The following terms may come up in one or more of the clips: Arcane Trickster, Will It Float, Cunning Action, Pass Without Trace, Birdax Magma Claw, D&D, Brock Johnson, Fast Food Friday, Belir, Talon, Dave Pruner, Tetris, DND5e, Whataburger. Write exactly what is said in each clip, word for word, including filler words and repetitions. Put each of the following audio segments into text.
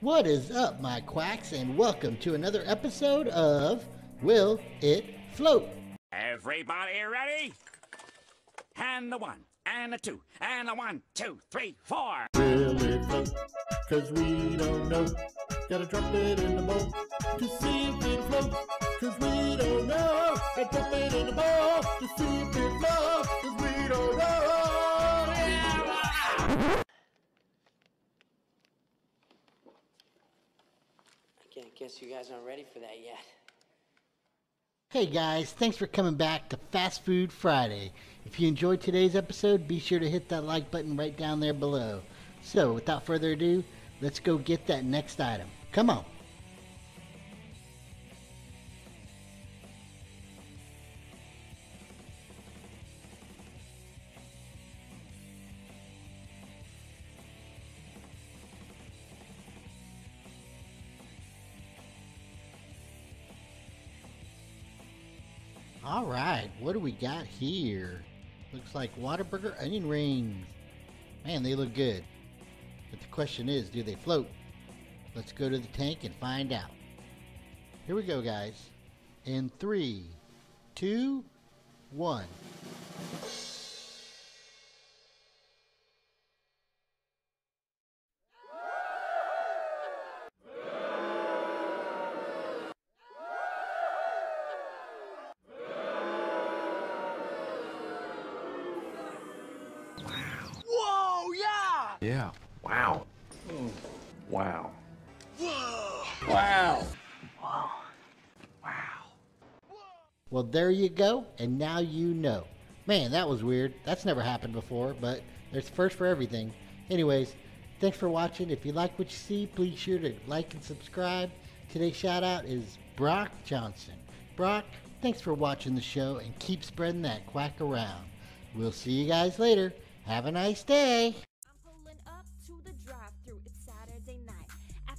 What is up, my quacks, and welcome to another episode of Will It Float? Everybody ready? And the one, and a two, and a one, two, three, four. Will it float? Cause we don't know. Gotta drop it in the bowl to see if it floats. Cause we don't know. Gotta drop it in the bowl to see if it floats. Cause we don't know. Yeah. I guess you guys aren't ready for that yet. Hey guys, thanks for coming back to Fast Food Friday. If you enjoyed today's episode, be sure to hit that like button right down there below. So, without further ado, let's go get that next item. Come on. All right, what do we got here? Looks like Whataburger onion rings. Man, they look good. But the question is, do they float? Let's go to the tank and find out. Here we go, guys. In three, two, one. Yeah. Wow. Mm. Wow. Wow. Wow. Wow. Wow. Well, there you go. And now you know. Man, that was weird. That's never happened before, but there's first for everything. Anyways, thanks for watching. If you like what you see, please be sure to like and subscribe. Today's shout out is Brock Johnson. Brock, thanks for watching the show and keep spreading that quack around. We'll see you guys later. Have a nice day.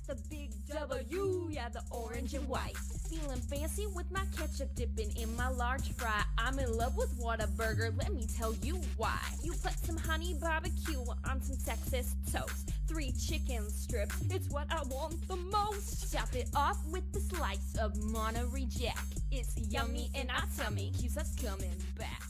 The big W, yeah, the orange and white. Feeling fancy with my ketchup dipping in my large fry. I'm in love with Whataburger, let me tell you why. You put some honey barbecue on some Texas toast. Three chicken strips, it's what I want the most. Top it off with the slice of Monterey Jack. It's yummy and our tummy keeps us coming back.